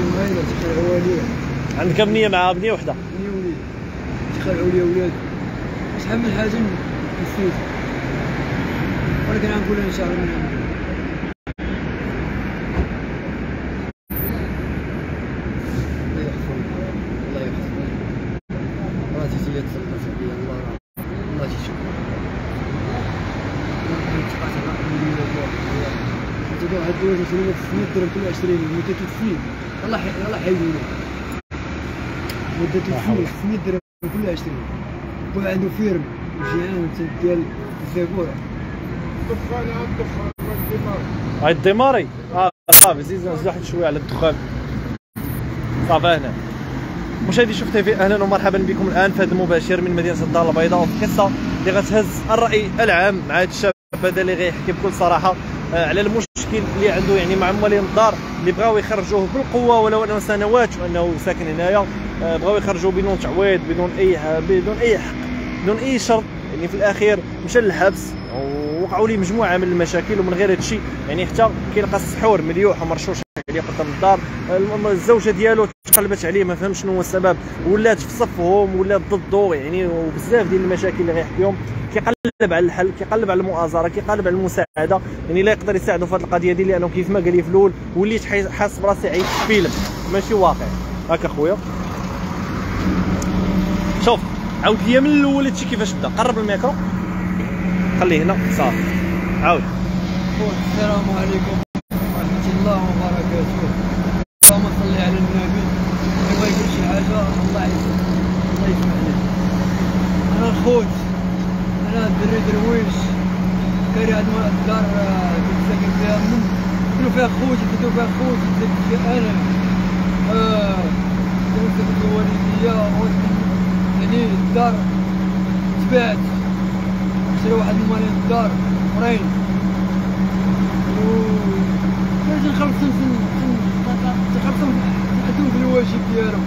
معايا تخلعوا لي. عندك بنيه مع بنيه وحده؟ بنيه وليد تخلعوا لي ولاد. شحال من حاجه نسيت ولكن غنقولها ان شاء الله. الله يحفظك الله يحفظك. راه تجي تصدق بيا الله راه الله تيشكرك. تقول هاد الدواج 20 درهم كل 20 مدة تسنين الله الله حيونا مدة تسنين 500 درهم كل 20 يكون عنده فيرم جيران ديال الزاكورة. الدخان عاد الدخان الديماري صافي زيد نزلو واحد شوية على الدخان صافي. هنا مشاهدي شوف تيفي اهلا ومرحبا بكم الان في هذا المباشر من مدينة الدار البيضاء وفي قصة اللي غتهز الرأي العام مع هاد الشاب هذا اللي غيحكي بكل صراحة على المشكل اللي عنده يعني مع موالين الدار اللي بغاو يخرجوه بالقوه ولو انه سنوات وانه ساكن هنايا بغاو يخرجوه بدون تعويض بدون اي حق بدون اي شرط. يعني في الاخير مشى للحبس ووقعوا ليه مجموعه من المشاكل ومن غير هادشي يعني حتى كيلقى السحور مليوح ومرشوش عليه قدام الدار. الزوجه ديالو تقلبت عليه ما فهمش شنو هو السبب ولات في صفهم ولات ضده يعني وبزاف ديال المشاكل اللي غيحكيهم. كيقلب على الحل كيقلب على المؤازره كيقلب على المساعده يعني لا يقدر يساعدو في هذه القضيه دي لانه كيف ما قال لي في الاول وليت حاس براسي عييت فيلم ماشي واقع. هاك اخويا شوف عاود ليا من الاول هادشي كيفاش بدا. قرب الميكرو خليه هنا صافي عاود. السلام عليكم ورحمه الله وبركاته. اللهم صل على النبي. اللي بغا يقول شي حاجه الله يسمع الله يسمع ليه. انا الخوت انا الدري درويش كاري هاد الدار كنت ساكن فيها من كلو فيها خوتي كلو فيها خوتي ساكن فيها انا ساكن فيها والديا يعني الدار تباعت شرا واحد المالين الدار مرين و كنت نخلصهم تنخلصهم تنحدهم في الواجب ديالهم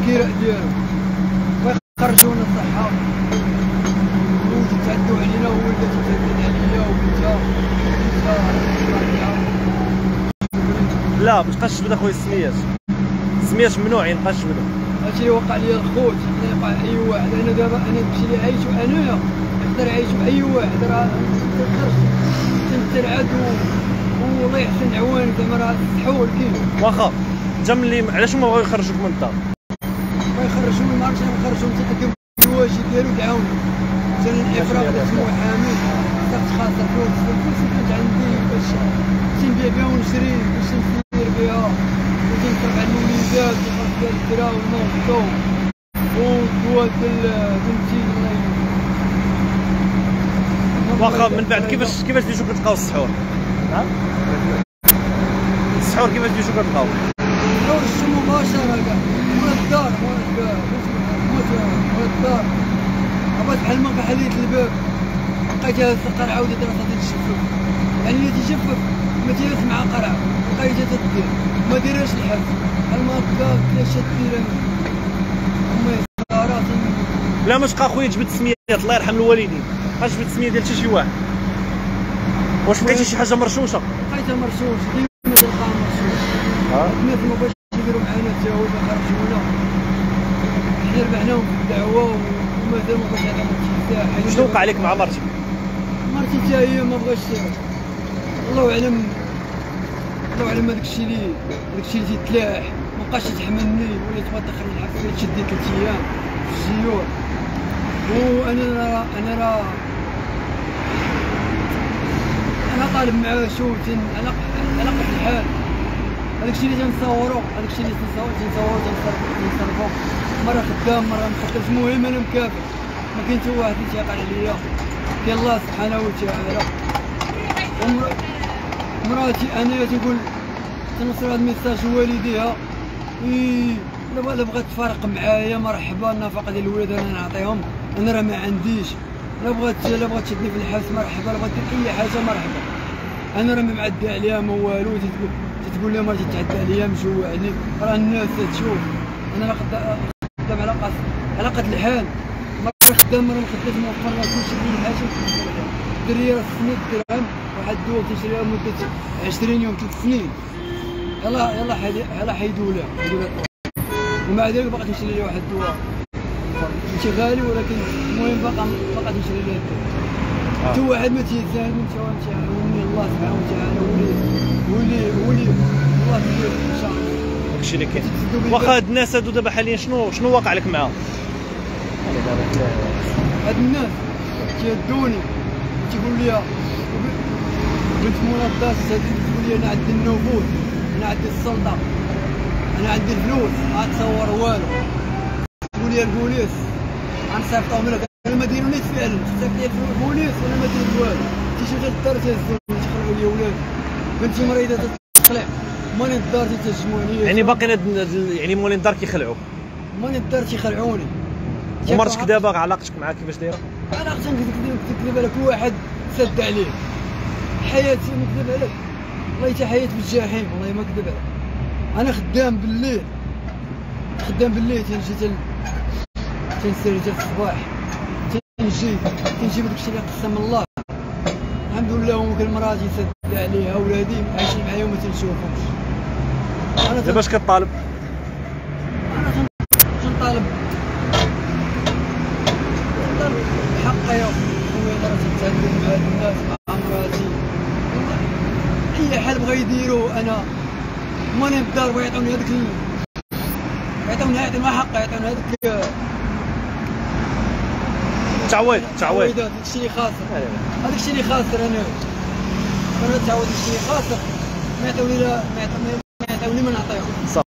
الكراء ديالهم ويخرجونا الصحة تعدوا علينا وولدت تعدت عليا وبنتها لا باش تبقاش تبدا خويا السميات السميات ممنوعين باش تبدا. هادشي اللي وقع ليا الخوت يقع اي واحد. انا دابا انا داكشي اللي عايشو انايا نقدر عايشو باي واحد راه متقدرش تنتعد والله يحسن عوانك زعما راه تحول كيف واخا انت ملي علاش ما بغاو يخرجوك من الدار ما يخرجوني ما عرفتش نخرجهم تقدم الواجب ديالو تعاونهم كان الافراغ ديال المحامي كنت خاطر فلوس كنت عندي باش نبيع بها ونشري باش ندير بها وكنصرف على الموليدات وخاص ديال الدرا والنوض والدواء ديال بنتي الله يهديك. واخا من بعد كيفاش ديجو كتلقاو السحور؟ نعم السحور كيفاش ديجو كتلقاو؟ لو رجعتو مباشرة كاع ولا الدار ولا الدار عبات بحال ما حليت الباب لقيتها القرعه ودات راسها تتجفف يعني اللي تجفف ما تياش مع قرعه لقيتها تدير ما دايراش الحبس بحال ما هكا شات ديرها هما لا ما تبقى خويا جبد سميات الله يرحم الوالدين بقاش جبد سميه ديال شي واحد. واش لقيتي شي حاجه مرشوشه؟ لقيتها مرشوشه ديما تلقاها مرشوشه الناس ما بغاوش يديروا معانا التجاوب خرجونا حنا ربحناهم في الدعوه مازال ما بغاش هذا الشيء. شنو وقع لك مع مرتك؟ مرتي حتى هي ما بغاش الله اعلم الله اعلم هذاك الشيء اللي تيتلاح ما بقاش تحملني ولات بغات تدخلني الحبس شديت 3 ايام في السيور وانا طالب معاه شوتن على قد الحال. هذاك الشيء اللي تنصورو تنصورو مرة خدام مرة مخطط المهم أنا مكافئ ما كاين حتى واحد اللي تيقع عليا كاين الله سبحانه وتعالى. مراتي أنايا تنقول تنوصل هاد الميساج لوالديها إلا بغات تفارق معايا مرحبا النفقة ديال الولاد أنا نعطيهم أنا راه ما عنديش. إلا بغات تشدني في الحبس مرحبا إلا بغات دير أي حاجة مرحبا أنا راه ما معدي عليها ما والو. تتقول لهم راه تتعدى عليا مجوعني راه الناس تشوف أنا خدام على قد الحال مرة خدام مرة مخدات موفر لها كلشي ديال الحاجة الدرية راه 600 درهم واحد الدواء تشريها مدة 20 يوم 3 سنين يلا حيدوله ومع ذلك بقى تشري لي واحد الدواء ماشي غالي، ولكن المهم بقى تشري لي الدواء. تو واحد ما تيزال من شوام تاعنا ومن الله سبحانه وتعالى ولي الله يدير ان شاء الله. داكشي اللي كاين. واخا هاد الناس هادو دابا حاليا شنو واقع لك معاهم؟ هاد الناس تيهدوني تيقول لي بنت مناضلات تقول لي انا عندي النفوذ، انا عندي السلطه، انا عندي الفلوس، ما تصور والو. تقول لي البوليس غنصيفطهم لك، انا ما دايرونيش فعلا، صيفط لي البوليس وانا ما درت والو. تيجي غير الدار تيهزوني تيخلعوا لي ولادي، بنتي مريضه تتقلع، ماني الدار تيتهجموا عليا. يعني باقي يعني مولين الدار كيخلعوك؟ ماني الدار تيخلعوني. ومرتك دابا علاقتك معها كيفاش دايره؟ علاقتي نكذب على كل واحد سد عليه. حياتي ما نكذب عليك، والله حتى حياتي بالجحيم، والله ما نكذب عليك. انا خدام بالليل تنجي تنسير حتى الصباح، تنجيب داكشي اللي قسم الله. الحمد لله ممكن مراتي سد عليها، ولادي عايشين معايا وما تنشوفهمش. دابا اش كطالب؟ انا تنطالب حقا يا خويا، راه تتعلم مع الناس مع مراتي اي حال بغا يديروه. انا ماني في الدار بغا يعطوني هذاك يعطوني حقا، يعطوني هذاك تعويض هذاك الشيء اللي خاسر، انا تعويض الشيء اللي خاسر ما يعطوني ما نعطيهم.